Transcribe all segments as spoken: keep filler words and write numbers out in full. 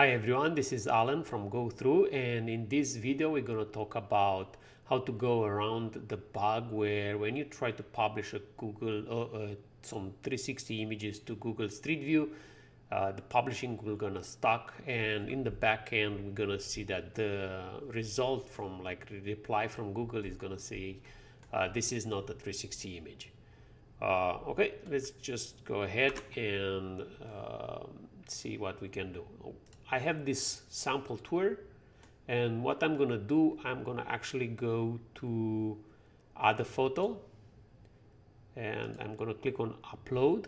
Hi everyone, this is Alan from GoThru, and in this video we're going to talk about how to go around the bug where when you try to publish a Google uh, uh, some three sixty images to Google Street View, uh, the publishing will gonna stuck, and in the back end we're gonna see that the result from like reply from Google is gonna say uh, this is not a three sixty image. Uh, okay, let's just go ahead and uh, see what we can do. Oh, I have this sample tour, and what I'm gonna do, I'm gonna actually go to add a photo, and I'm gonna click on upload,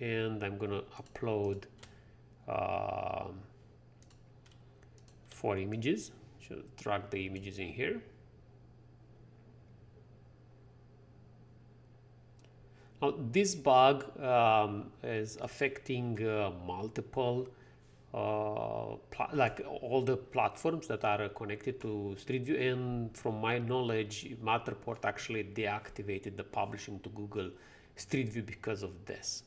and I'm gonna upload uh, four images. So drag the images in here. Now this bug um, is affecting uh, multiple, uh, like all the platforms that are connected to Street View, and from my knowledge, Matterport actually deactivated the publishing to Google Street View because of this.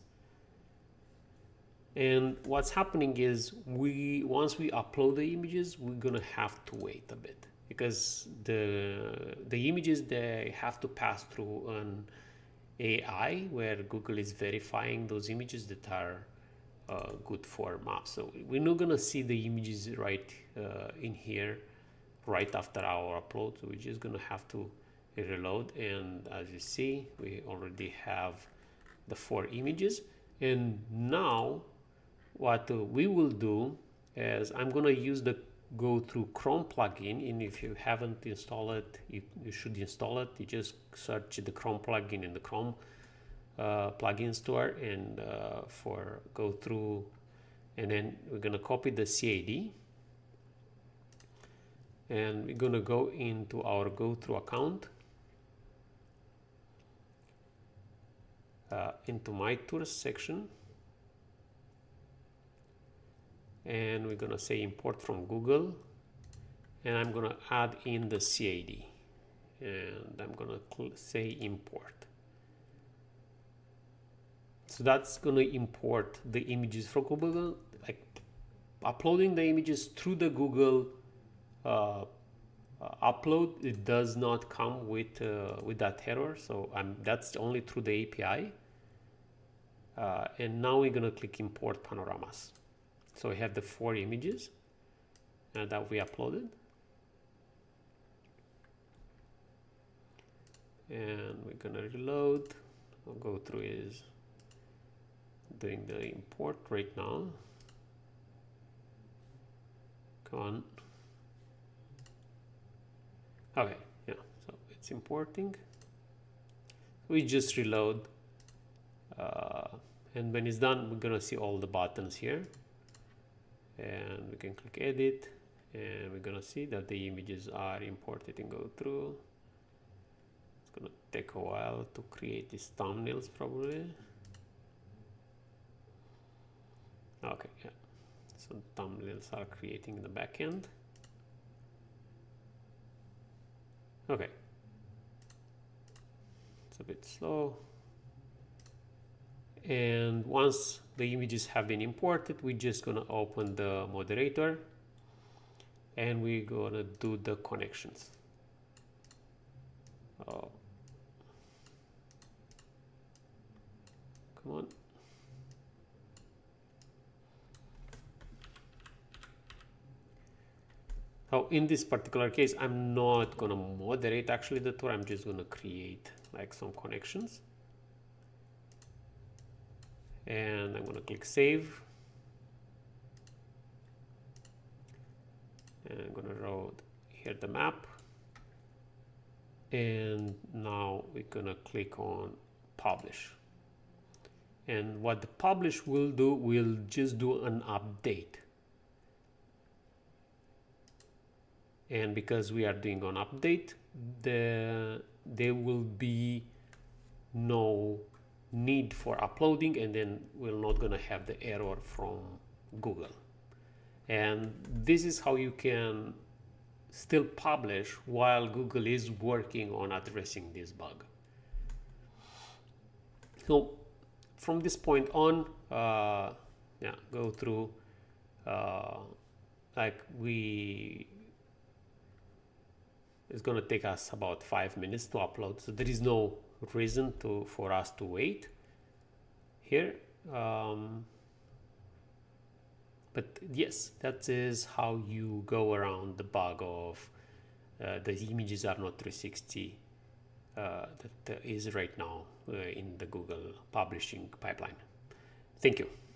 And what's happening is we once we upload the images, we're gonna have to wait a bit because the the images they have to pass through an A I where Google is verifying those images that are uh, good for maps. So we're not gonna see the images right uh, in here right after our upload, so we're just gonna have to reload, and as you see we already have the four images. And now what uh, we will do is I'm gonna use the GoThru Chrome plugin, and if you haven't installed it, you, you should install it. You just search the Chrome plugin in the Chrome uh, plugin store and uh, for GoThru, and then we're gonna copy the C I D, and we're gonna go into our GoThru account, uh, into my tours section, and we're gonna say import from Google, and I'm gonna add in the C I D, and I'm gonna say import. So that's gonna import the images from Google, like uploading the images through the Google uh, upload. It does not come with uh, with that error, so I'm, that's only through the A P I. Uh, and now we're gonna click import panoramas. So we have the four images uh, that we uploaded, and we're gonna reload. I'll go through is doing the import right now. Come on. Okay, yeah. So it's importing. We just reload, uh, and when it's done, we're gonna see all the buttons here. And we can click edit, and we're gonna see that the images are imported and go through. It's gonna take a while to create these thumbnails probably. Okay, yeah. So thumbnails are creating in the backend. Okay. It's a bit slow. And once the images have been imported, we're just gonna open the moderator, and we're gonna do the connections. Oh, come on. Oh, in this particular case, I'm not gonna moderate actually the tour. I'm just gonna create like some connections. And I'm gonna click save, and I'm gonna load here the map, and now we're gonna click on publish. And what the publish will do, will just do an update, and because we are doing an update, the there will be no need for uploading, and then we're not gonna have the error from Google. And this is how you can still publish while Google is working on addressing this bug. So from this point on, uh, yeah, GoThru uh, like we, it's going to take us about five minutes to upload. So there is no reason to for us to wait here. Um, but yes, that is how you go around the bug of uh, the images are not three sixty uh, that is right now uh, in the Google publishing pipeline. Thank you.